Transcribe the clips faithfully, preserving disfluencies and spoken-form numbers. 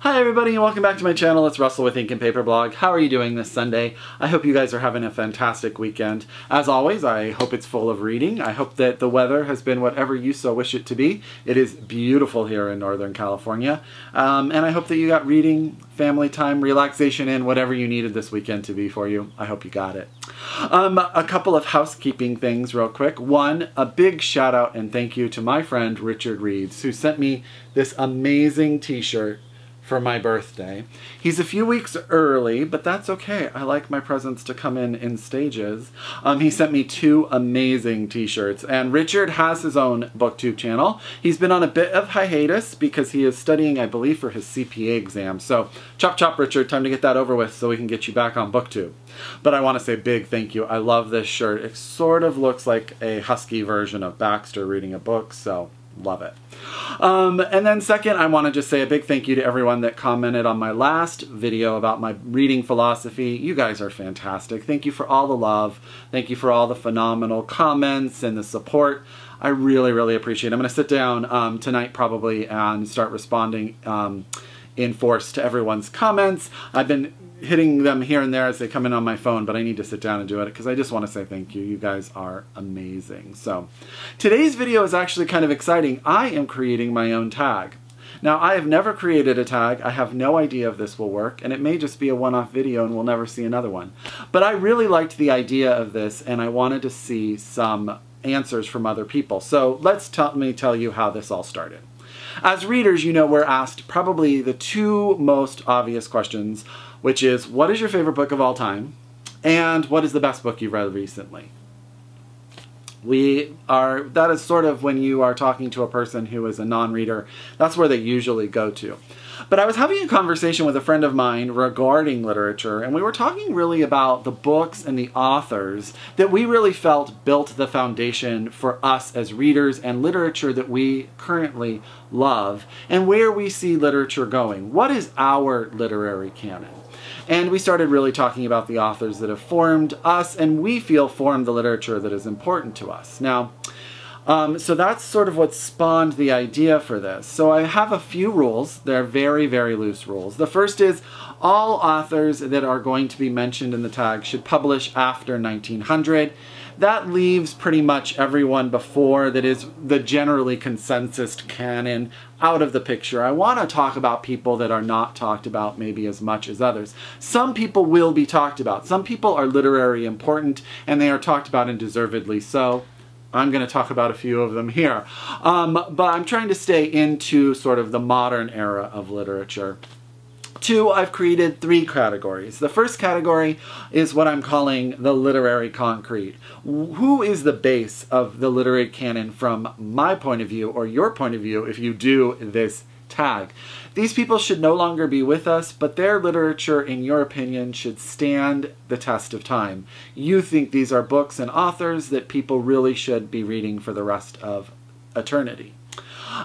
Hi everybody and welcome back to my channel. It's Russell with Ink and Paper Blog. How are you doing this Sunday? I hope you guys are having a fantastic weekend. As always, I hope it's full of reading. I hope that the weather has been whatever you so wish it to be. It is beautiful here in Northern California. Um, and I hope that you got reading, family time, relaxation, and whatever you needed this weekend to be for you. I hope you got it. Um, a couple of housekeeping things real quick. One, a big shout out and thank you to my friend Richard Reeds, who sent me this amazing t-shirt for my birthday. He's a few weeks early, but that's okay. I like my presents to come in in stages. Um, he sent me two amazing t-shirts, and Richard has his own BookTube channel. He's been on a bit of hiatus because he is studying, I believe, for his C P A exam. So chop chop, Richard, time to get that over with so we can get you back on BookTube. But I want to say big thank you. I love this shirt. It sort of looks like a husky version of Baxter reading a book, so love it. Um, and then second, I want to just say a big thank you to everyone that commented on my last video about my reading philosophy. You guys are fantastic. Thank you for all the love. Thank you for all the phenomenal comments and the support. I really, really appreciate it. I'm going to sit down um, tonight probably and start responding um, in force to everyone's comments. I've been hitting them here and there as they come in on my phone, but I need to sit down and do it because I just want to say thank you. You guys are amazing. So today's video is actually kind of exciting. I am creating my own tag. Now, I have never created a tag. I have no idea if this will work, and it may just be a one-off video and we'll never see another one. But I really liked the idea of this, and I wanted to see some answers from other people. So let's t- let me tell you how this all started. As readers, you know, we're asked probably the two most obvious questions, which is, what is your favorite book of all time? And what is the best book you've read recently? We are, that is sort of when you are talking to a person who is a non-reader, that's where they usually go to. But I was having a conversation with a friend of mine regarding literature, and we were talking really about the books and the authors that we really felt built the foundation for us as readers and literature that we currently love, and where we see literature going. What is our literary canon? And we started really talking about the authors that have formed us and we feel formed the literature that is important to us. Now, um, so that's sort of what spawned the idea for this. So I have a few rules. They're very, very loose rules. The first is all authors that are going to be mentioned in the tag should publish after nineteen hundred. That leaves pretty much everyone before that is the generally consensus canon out of the picture. I want to talk about people that are not talked about maybe as much as others. Some people will be talked about. Some people are literary important and they are talked about and deservedly so. I'm going to talk about a few of them here. Um, but I'm trying to stay into sort of the modern era of literature. Two, I've created three categories. The first category is what I'm calling the literary concrete. Who is the base of the literary canon from my point of view or your point of view if you do this tag? These people should no longer be with us, but their literature, in your opinion, should stand the test of time. You think these are books and authors that people really should be reading for the rest of eternity.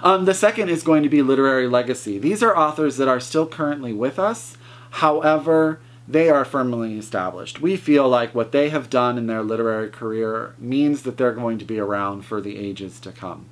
Um, the second is going to be literary legacy. These are authors that are still currently with us. However, they are firmly established. We feel like what they have done in their literary career means that they're going to be around for the ages to come.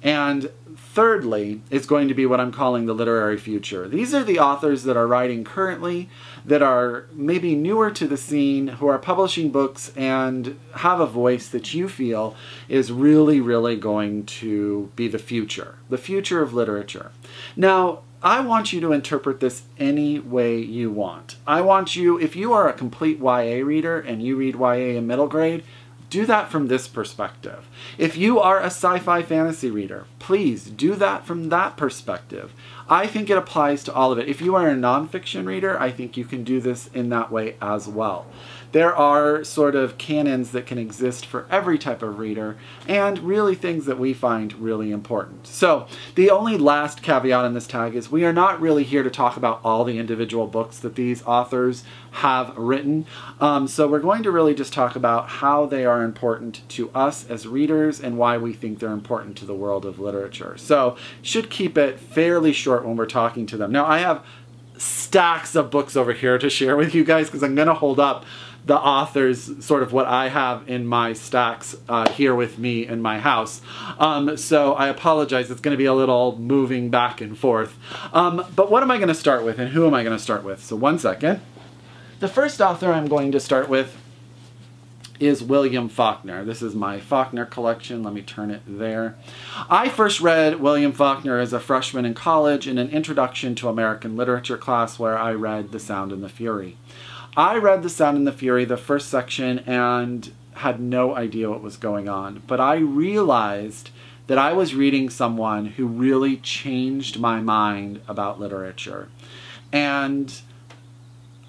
And thirdly, is going to be what I'm calling the literary future. These are the authors that are writing currently, that are maybe newer to the scene, who are publishing books and have a voice that you feel is really, really going to be the future, the future of literature. Now, I want you to interpret this any way you want. I want you, if you are a complete Y A reader and you read Y A in middle grade, do that from this perspective. If you are a sci-fi fantasy reader, please do that from that perspective. I think it applies to all of it. If you are a nonfiction reader, I think you can do this in that way as well. There are sort of canons that can exist for every type of reader and really things that we find really important. So the only last caveat in this tag is we are not really here to talk about all the individual books that these authors have written. Um, so we're going to really just talk about how they are important to us as readers and why we think they're important to the world of literature. So should keep it fairly short when we're talking to them. Now I have stacks of books over here to share with you guys, because I'm going to hold up the authors, sort of what I have in my stacks uh, here with me in my house. Um, so I apologize, it's going to be a little moving back and forth. Um, but what am I going to start with, and who am I going to start with? So one second. The first author I'm going to start with is William Faulkner. This is my Faulkner collection. Let me turn it there. I first read William Faulkner as a freshman in college in an introduction to American literature class where I read The Sound and the Fury. I read The Sound and the Fury, the first section, and had no idea what was going on. But I realized that I was reading someone who really changed my mind about literature. And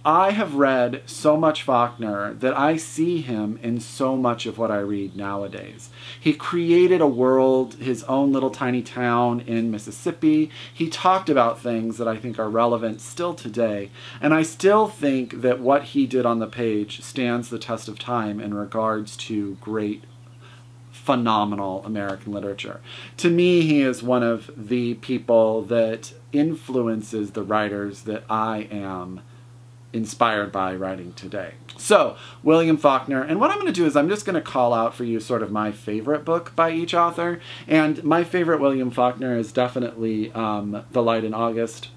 I have read so much Faulkner that I see him in so much of what I read nowadays. He created a world, his own little tiny town in Mississippi. He talked about things that I think are relevant still today, and I still think that what he did on the page stands the test of time in regards to great, phenomenal American literature. To me, he is one of the people that influences the writers that I am inspired by writing today. So, William Faulkner, and what I'm going to do is I'm just going to call out for you sort of my favorite book by each author, and my favorite William Faulkner is definitely um, The Light in August,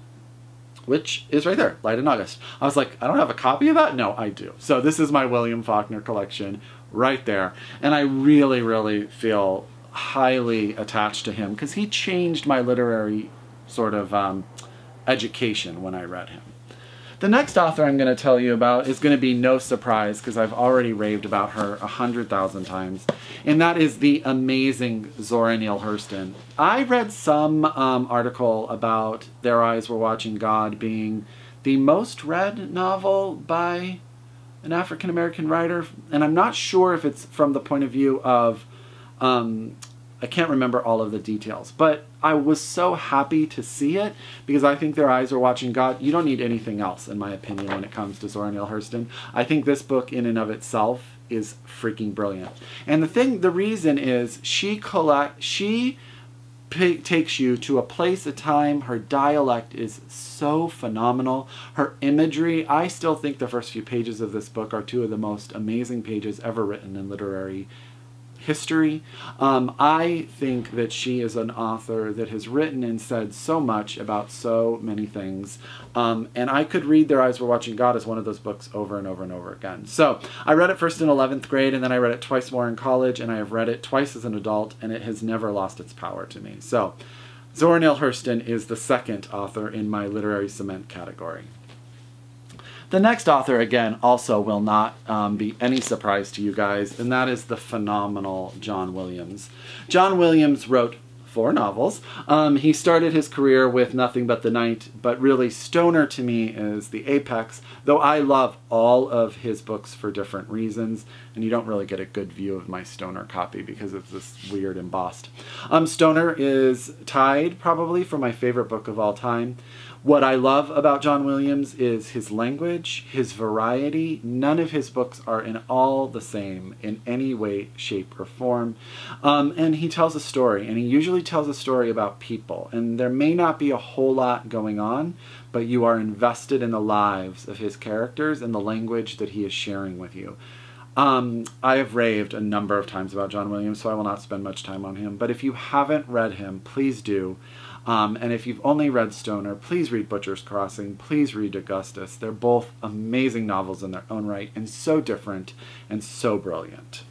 which is right there, Light in August. I was like, I don't have a copy of that? No, I do. So this is my William Faulkner collection right there, and I really, really feel highly attached to him because he changed my literary sort of um, education when I read him. The next author I'm going to tell you about is going to be no surprise because I've already raved about her a hundred thousand times, and that is the amazing Zora Neale Hurston. I read some um, article about Their Eyes Were Watching God being the most read novel by an African-American writer, and I'm not sure if it's from the point of view of, um, I can't remember all of the details, but I was so happy to see it because I think Their Eyes Are Watching God. You don't need anything else, in my opinion, when it comes to Zora Neale Hurston. I think this book in and of itself is freaking brilliant. And the thing, the reason is she collect, she takes you to a place, a time. Her dialect is so phenomenal. Her imagery, I still think the first few pages of this book are two of the most amazing pages ever written in literary history. Um, I think that she is an author that has written and said so much about so many things. Um, and I could read Their Eyes Were Watching God as one of those books over and over and over again. So I read it first in eleventh grade, and then I read it twice more in college, and I have read it twice as an adult, and it has never lost its power to me. So Zora Neale Hurston is the second author in my literary cement category. The next author, again, also will not um, be any surprise to you guys, and that is the phenomenal John Williams. John Williams wrote four novels. Um, he started his career with Nothing But the Night, but really Stoner to me is the apex, though I love all of his books for different reasons, and you don't really get a good view of my Stoner copy because it's this weird embossed. Um, Stoner is tied probably for my favorite book of all time. What I love about John Williams is his language, his variety. None of his books are in all the same in any way, shape, or form. Um, and he tells a story, and he usually tells a story about people. And there may not be a whole lot going on, but you are invested in the lives of his characters and the language that he is sharing with you. Um, I have raved a number of times about John Williams, so I will not spend much time on him. But if you haven't read him, please do. Um, and if you've only read Stoner, please read Butcher's Crossing, please read Augustus. They're both amazing novels in their own right, and so different and so brilliant.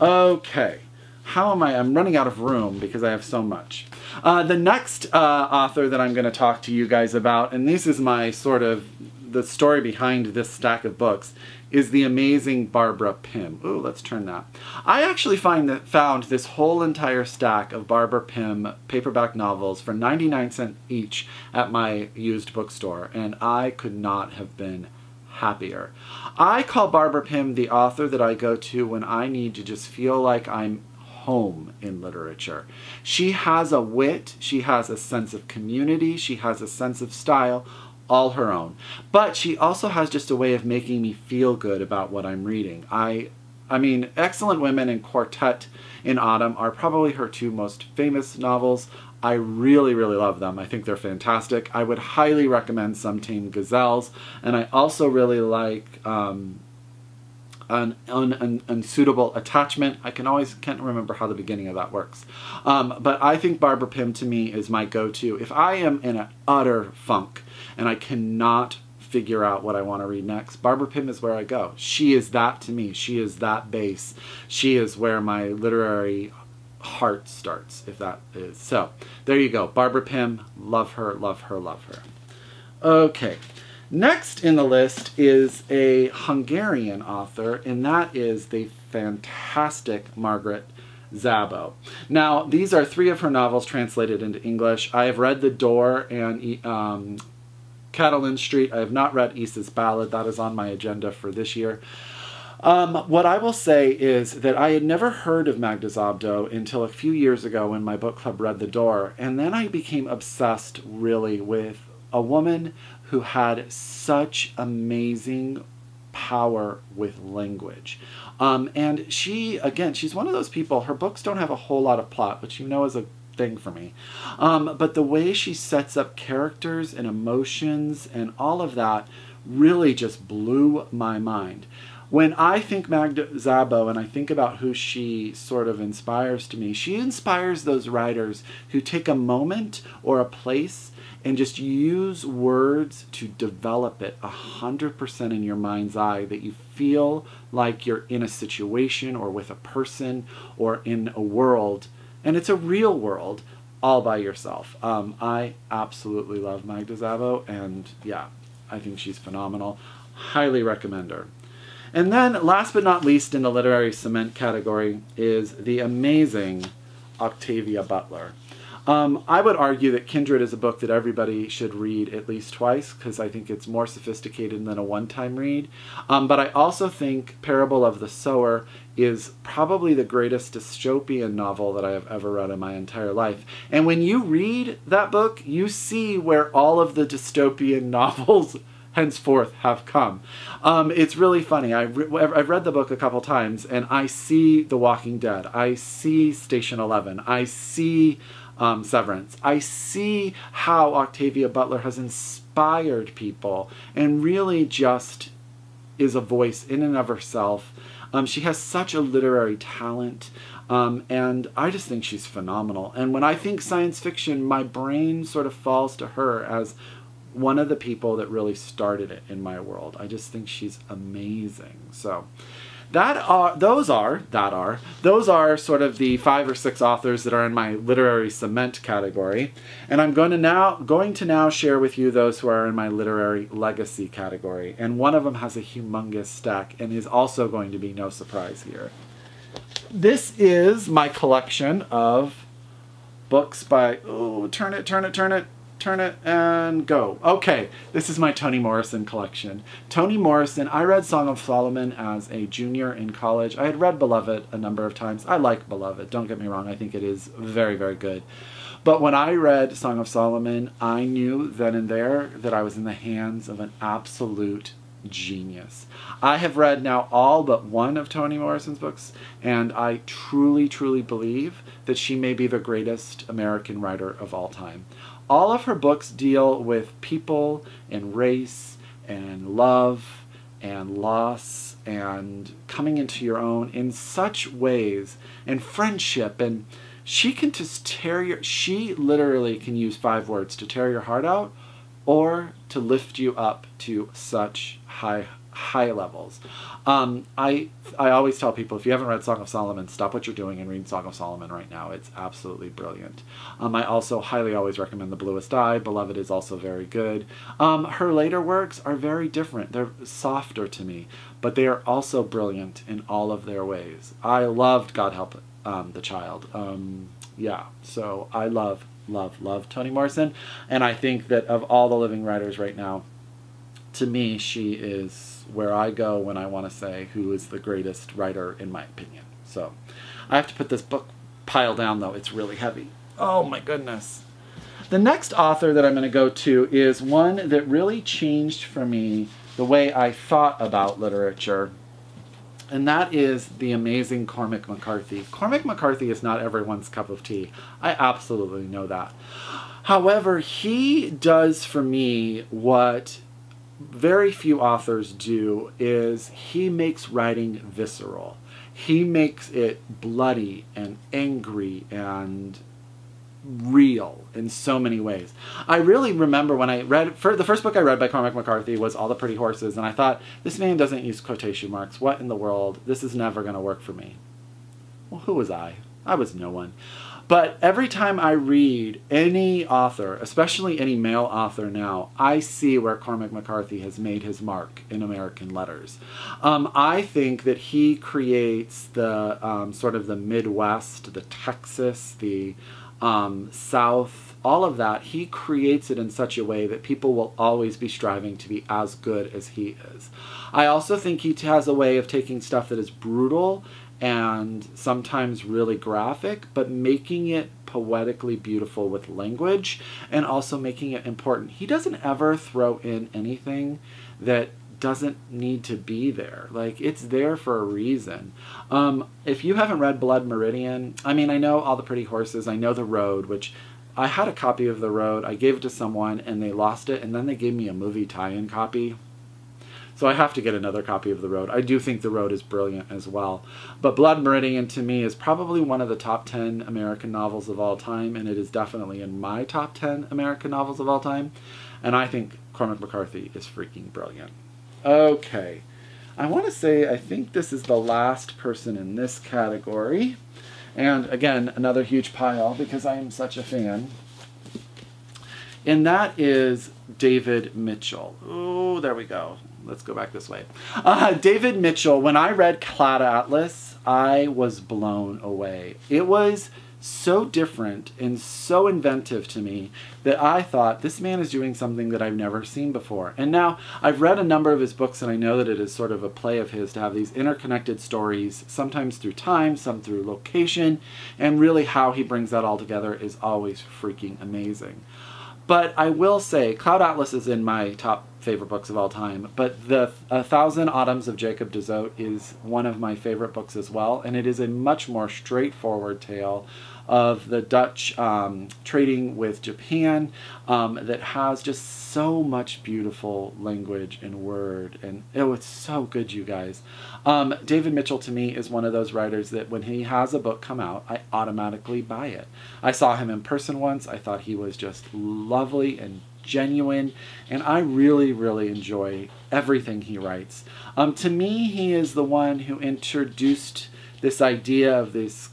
Okay, how am I? I'm running out of room because I have so much. Uh, the next uh, author that I'm going to talk to you guys about, and this is my sort of, the story behind this stack of books, is the amazing Barbara Pym. Ooh, let's turn that. I actually find that found this whole entire stack of Barbara Pym paperback novels for ninety-nine cents each at my used bookstore, and I could not have been happier. I call Barbara Pym the author that I go to when I need to just feel like I'm home in literature. She has a wit, she has a sense of community, she has a sense of style, all her own. But she also has just a way of making me feel good about what I'm reading. I I mean, Excellent Women and Quartet in Autumn are probably her two most famous novels. I really, really love them. I think they're fantastic. I would highly recommend Some Tame Gazelles, and I also really like um, an, an, an Unsuitable Attachment. I can always can't remember how the beginning of that works. Um, but I think Barbara Pym, to me, is my go-to. If I am in an utter funk and I cannot figure out what I want to read next, Barbara Pym is where I go. She is that to me. She is that base. She is where my literary heart starts, if that is. So there you go. Barbara Pym, love her, love her, love her. Okay, next in the list is a Hungarian author, and that is the fantastic Margaret Szabo. Now, these are three of her novels translated into English. I have read The Door and um, Catalan Street. I have not read Issa's Ballad. That is on my agenda for this year. Um, what I will say is that I had never heard of Magda Szabo until a few years ago when my book club read The Door, and then I became obsessed, really, with a woman who had such amazing power with language. Um, and she, again, she's one of those people, her books don't have a whole lot of plot, which you know is a thing for me. Um, but the way she sets up characters and emotions and all of that really just blew my mind. When I think Magda Szabo and I think about who she sort of inspires to me, she inspires those writers who take a moment or a place and just use words to develop it one hundred percent in your mind's eye, that you feel like you're in a situation or with a person or in a world, and it's a real world, all by yourself. Um, I absolutely love Magda Szabo, and yeah, I think she's phenomenal. Highly recommend her. And then, last but not least in the literary cement category, is the amazing Octavia Butler. Um, I would argue that Kindred is a book that everybody should read at least twice, because I think it's more sophisticated than a one-time read. Um, but I also think Parable of the Sower is probably the greatest dystopian novel that I have ever read in my entire life. And when you read that book, you see where all of the dystopian novels henceforth have come. Um, it's really funny. I've, re I've read the book a couple times, and I see The Walking Dead. I see Station Eleven. I see um, Severance. I see how Octavia Butler has inspired people and really just is a voice in and of herself. Um, she has such a literary talent, um, and I just think she's phenomenal. And when I think science fiction, my brain sort of falls to her as one of the people that really started it in my world. I just think she's amazing. So that are, those are, that are, those are sort of the five or six authors that are in my literary cement category. And I'm going to now, going to now share with you those who are in my literary legacy category. And one of them has a humongous stack and is also going to be no surprise here. This is my collection of books by, oh, turn it, turn it, turn it. Turn it and go. Okay, this is my Toni Morrison collection. Toni Morrison, I read Song of Solomon as a junior in college. I had read Beloved a number of times. I like Beloved, don't get me wrong. I think it is very, very good. But when I read Song of Solomon, I knew then and there that I was in the hands of an absolute genius. I have read now all but one of Toni Morrison's books, and I truly, truly believe that she may be the greatest American writer of all time. All of her books deal with people and race and love and loss and coming into your own in such ways, and friendship, and she can just tear your, she literally can use five words to tear your heart out or to lift you up to such high high levels. Um, I, I always tell people, if you haven't read Song of Solomon, stop what you're doing and read Song of Solomon right now. It's absolutely brilliant. Um, I also highly always recommend The Bluest Eye. Beloved is also very good. Um, her later works are very different. They're softer to me, but they are also brilliant in all of their ways. I loved God Help um, the Child. Um, yeah, so I love, love, love Toni Morrison. And I think that of all the living writers right now, to me, she is where I go when I want to say who is the greatest writer, in my opinion. So I have to put this book pile down, though. It's really heavy. Oh, my goodness. The next author that I'm going to go to is one that really changed for me the way I thought about literature. and that is the amazing Cormac McCarthy. Cormac McCarthy is not everyone's cup of tea. I absolutely know that. However, he does for me what very few authors do, is he makes writing visceral. He makes it bloody and angry and real in so many ways. I really remember when I read, for the first book I read by Cormac McCarthy was All the Pretty Horses, and I thought, this man doesn't use quotation marks. What in the world? This is never going to work for me. Well, who was I? I was no one. But every time I read any author, especially any male author now, I see where Cormac McCarthy has made his mark in American letters. Um, I think that he creates the um, sort of the Midwest, the Texas, the um, South, all of that. He creates it in such a way that people will always be striving to be as good as he is. I also think he has a way of taking stuff that is brutal and sometimes really graphic, but making it poetically beautiful with language and also making it important. He doesn't ever throw in anything that doesn't need to be there. Like, it's there for a reason. Um, if you haven't read Blood Meridian, I mean, I know All the Pretty Horses, I know The Road, which I had a copy of The Road, I gave it to someone and they lost it, and then they gave me a movie tie-in copy. So I have to get another copy of The Road. I do think The Road is brilliant as well. But Blood Meridian to me is probably one of the top ten American novels of all time, and it is definitely in my top ten American novels of all time. And I think Cormac McCarthy is freaking brilliant. Okay. I want to say I think this is the last person in this category. And again, another huge pile because I am such a fan. And that is David Mitchell. Oh, there we go. Let's go back this way. Uh, David Mitchell, when I read Cloud Atlas, I was blown away. It was so different and so inventive to me that I thought, this man is doing something that I've never seen before. And now I've read a number of his books, and I know that it is sort of a play of his to have these interconnected stories, sometimes through time, some through location, and really how he brings that all together is always freaking amazing. But I will say, Cloud Atlas is in my top favorite books of all time, but the A Thousand Autumns of Jacob Dezot is one of my favorite books as well, and it is a much more straightforward tale of the Dutch um, trading with Japan um, that has just so much beautiful language and word, and oh, it's so good, you guys. Um, David Mitchell to me is one of those writers that when he has a book come out, I automatically buy it. I saw him in person once. I thought he was just lovely and genuine, and I really, really enjoy everything he writes. Um, to me, he is the one who introduced this idea of this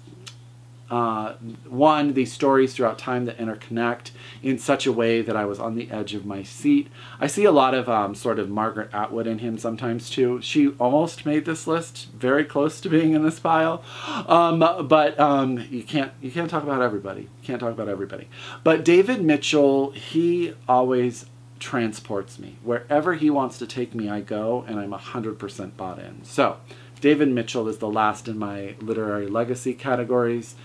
Uh, one, these stories throughout time that interconnect in such a way that I was on the edge of my seat. I see a lot of um, sort of Margaret Atwood in him sometimes too. She almost made this list, very close to being in this pile, um, but um, you can't you can't talk about everybody. You can't talk about everybody. But David Mitchell, he always transports me. Wherever he wants to take me, I go, and I'm one hundred percent bought in. So David Mitchell is the last in my literary legacy categories.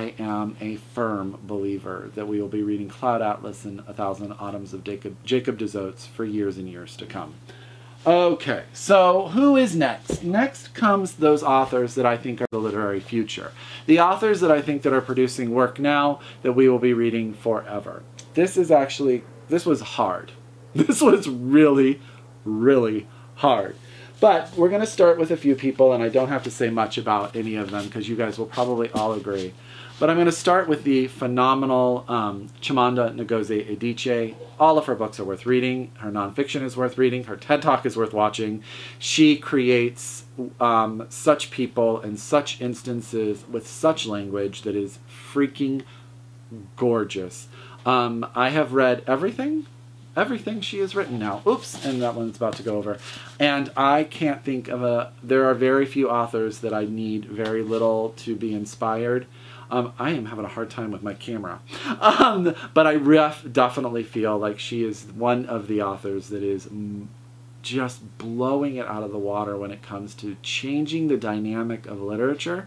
I am a firm believer that we will be reading Cloud Atlas and A Thousand Autumns of Jacob, Jacob Dezot's for years and years to come. Okay, so who is next? Next comes those authors that I think are the literary future. The authors that I think that are producing work now that we will be reading forever. This is actually, this was hard. This was really, really hard. But we're going to start with a few people, and I don't have to say much about any of them because you guys will probably all agree. But I'm going to start with the phenomenal um, Chimamanda Ngozi Adichie. All of her books are worth reading. Her nonfiction is worth reading. Her TED Talk is worth watching. She creates um, such people and such instances with such language that is freaking gorgeous. Um, I have read everything. Everything she has written now. Oops, and that one's about to go over. And I can't think of a... There are very few authors that I need very little to be inspired. Um, I am having a hard time with my camera. Um, but I ref, definitely feel like she is one of the authors that is just blowing it out of the water when it comes to changing the dynamic of literature.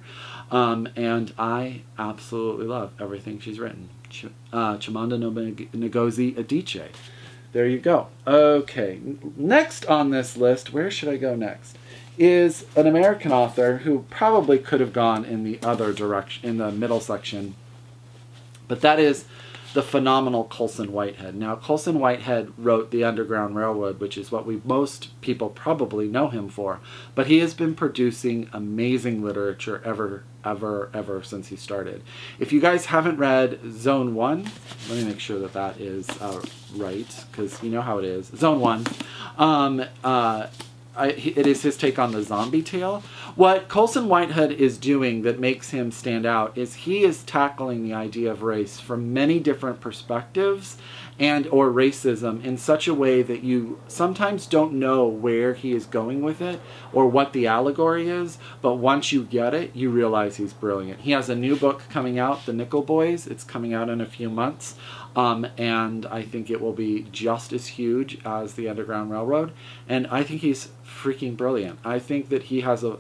Um, and I absolutely love everything she's written. Ch uh, Chimamanda Ngozi Adichie. There you go. Okay, next on this list, where should I go next? is an American author who probably could have gone in the other direction, in the middle section, but that is the phenomenal Colson Whitehead. Now, Colson Whitehead wrote The Underground Railroad, which is what we most people probably know him for, but he has been producing amazing literature ever, ever, ever since he started. If you guys haven't read Zone one, let me make sure that that is uh, right, because you know how it is. Zone one. Um, uh, I, it is his take on the zombie tale. What Colson Whitehead is doing that makes him stand out is he is tackling the idea of race from many different perspectives and or racism in such a way that you sometimes don't know where he is going with it or what the allegory is, but once you get it, you realize he's brilliant. He has a new book coming out, The Nickel Boys. It's coming out in a few months. Um, and I think it will be just as huge as The Underground Railroad. And I think he's freaking brilliant. I think that he has a,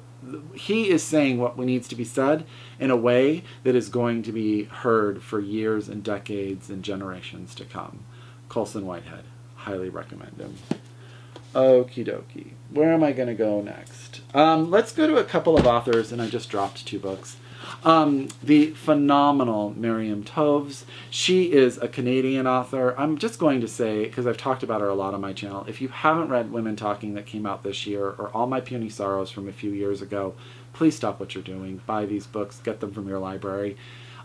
he is saying what needs to be said in a way that is going to be heard for years and decades and generations to come. Colson Whitehead. Highly recommend him. Okie dokie. Where am I going to go next? Um, let's go to a couple of authors, and I just dropped two books. Um, the phenomenal Miriam Toews. She is a Canadian author. I'm just going to say, because I've talked about her a lot on my channel, if you haven't read Women Talking that came out this year, or All My Puny Sorrows from a few years ago, please stop what you're doing. Buy these books. Get them from your library.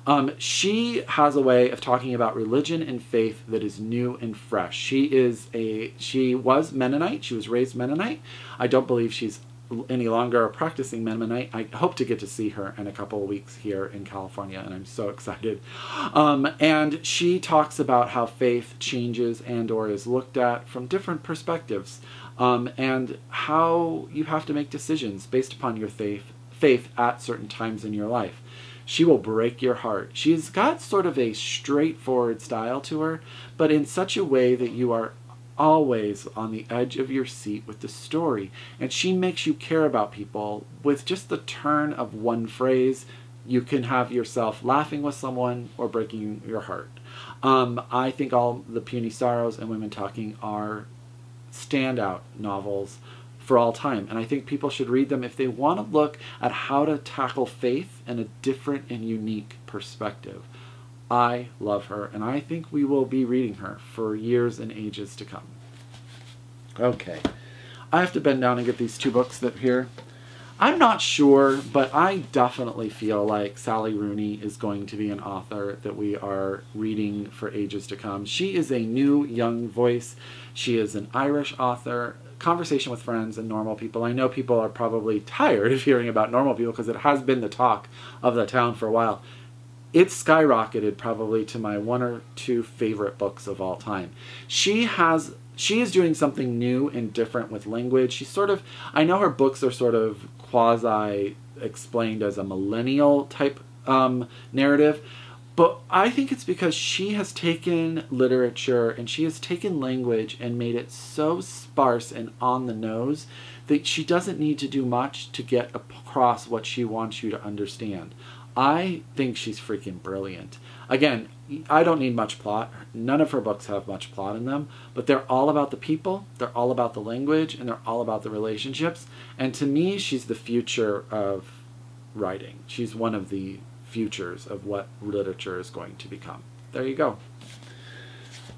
Um, she has a way of talking about religion and faith that is new and fresh. She is a, she was Mennonite. She was raised Mennonite. I don't believe she's any longer a practicing Mennonite. I hope to get to see her in a couple of weeks here in California, and I'm so excited. Um, and she talks about how faith changes and or is looked at from different perspectives, um, and how you have to make decisions based upon your faith, faith at certain times in your life. She will break your heart. She's got sort of a straightforward style to her, but in such a way that you are always on the edge of your seat with the story, and she makes you care about people with just the turn of one phrase. You can have yourself laughing with someone or breaking your heart. Um, I think All the Puny Sorrows and Women Talking are standout novels for all time, and I think people should read them if they want to look at how to tackle faith in a different and unique perspective. I love her, and I think we will be reading her for years and ages to come. Okay. I have to bend down and get these two books up here. I'm not sure, but I definitely feel like Sally Rooney is going to be an author that we are reading for ages to come. She is a new, young voice. She is an Irish author. Conversation with Friends and Normal People. I know people are probably tired of hearing about Normal People because it has been the talk of the town for a while. It's skyrocketed probably to my one or two favorite books of all time. She has, she is doing something new and different with language. She's sort of, I know her books are sort of quasi explained as a millennial type um, narrative, but I think it's because she has taken literature and she has taken language and made it so sparse and on the nose that she doesn't need to do much to get across what she wants you to understand. I think she's freaking brilliant. Again, I don't need much plot. None of her books have much plot in them, but they're all about the people, they're all about the language, and they're all about the relationships. And to me, she's the future of writing. She's one of the futures of what literature is going to become. There you go.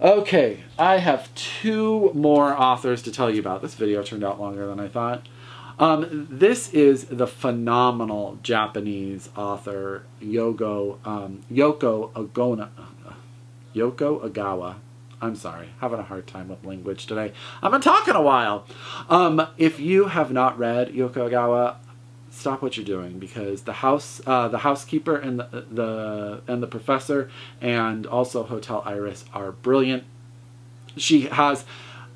Okay, I have two more authors to tell you about. This video turned out longer than I thought. Um, this is the phenomenal Japanese author Yoko, um, Yoko Ogawa, Yoko Ogawa. I'm sorry, having a hard time with language today. I've been talking a while. Um, if you have not read Yoko Ogawa, stop what you're doing, because the house, uh, the housekeeper and the, the and the professor, and also Hotel Iris are brilliant. She has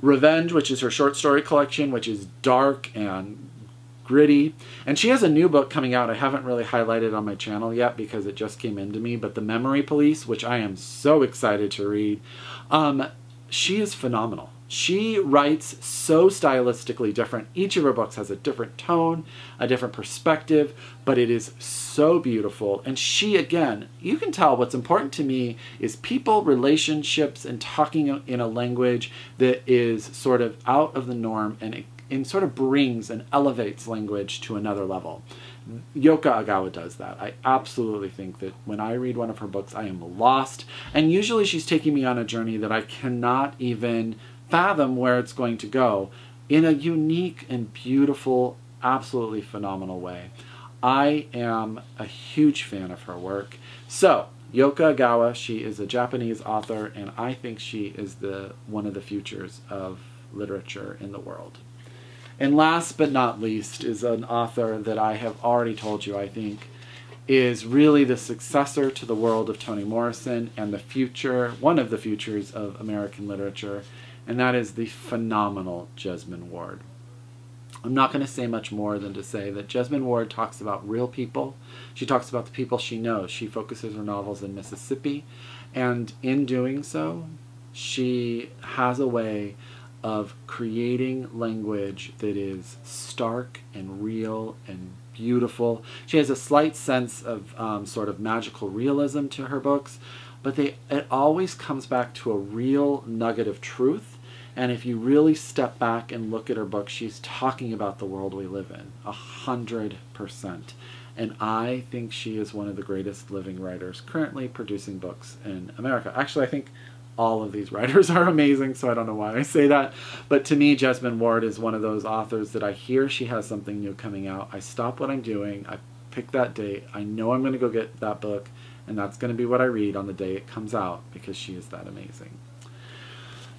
Revenge, which is her short story collection, which is dark and gritty. And she has a new book coming out. I haven't really highlighted on my channel yet because it just came into me, but The Memory Police, which I am so excited to read. Um, she is phenomenal. She writes so stylistically different. Each of her books has a different tone, a different perspective, but it is so beautiful. And she, again, you can tell what's important to me is people, relationships, and talking in a language that is sort of out of the norm and and sort of brings and elevates language to another level. Yoko Ogawa does that. I absolutely think that when I read one of her books, I am lost. And usually she's taking me on a journey that I cannot even fathom where it's going to go in a unique and beautiful, absolutely phenomenal way. I am a huge fan of her work. So, Yoko Ogawa, she is a Japanese author, and I think she is the one of the futures of literature in the world. And last but not least is an author that I have already told you, I think, is really the successor to the world of Toni Morrison and the future, one of the futures of American literature, and that is the phenomenal Jesmyn Ward. I'm not going to say much more than to say that Jesmyn Ward talks about real people. She talks about the people she knows. She focuses her novels in Mississippi, and in doing so, she has a way of creating language that is stark and real and beautiful. She has a slight sense of um, sort of magical realism to her books, but they, it always comes back to a real nugget of truth. And if you really step back and look at her book, she's talking about the world we live in, a hundred percent. And I think she is one of the greatest living writers currently producing books in America. Actually, I think all of these writers are amazing, so I don't know why I say that. But to me, Jesmyn Ward is one of those authors that I hear she has something new coming out. I stop what I'm doing. I pick that date. I know I'm going to go get that book, and that's going to be what I read on the day it comes out, because she is that amazing.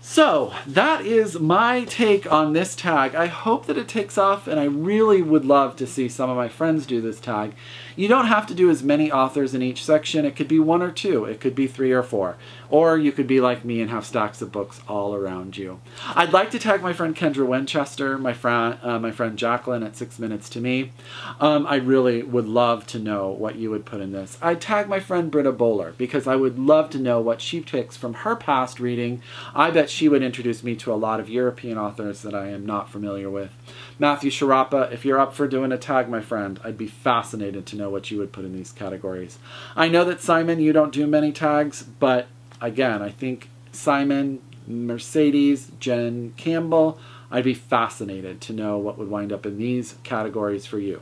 So that is my take on this tag. I hope that it takes off, and I really would love to see some of my friends do this tag. You don't have to do as many authors in each section. It could be one or two. It could be three or four. Or you could be like me and have stacks of books all around you. I'd like to tag my friend Kendra Winchester, my, fr uh, my friend Jacqueline at Six Minutes to Me. Um, I really would love to know what you would put in this. I'd tag my friend Britta Bowler, because I would love to know what she picks from her past reading. I bet she would introduce me to a lot of European authors that I am not familiar with. Matthew Sharapa, if you're up for doing a tag, my friend, I'd be fascinated to know what you would put in these categories. I know that, Simon, you don't do many tags, but again, I think Simon, Mercedes, Jen Campbell, I'd be fascinated to know what would wind up in these categories for you.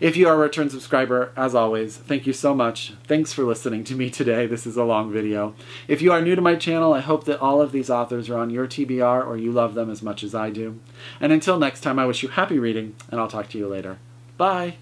If you are a return subscriber, as always, thank you so much. Thanks for listening to me today. This is a long video. If you are new to my channel, I hope that all of these authors are on your T B R or you love them as much as I do. And until next time, I wish you happy reading, and I'll talk to you later. Bye!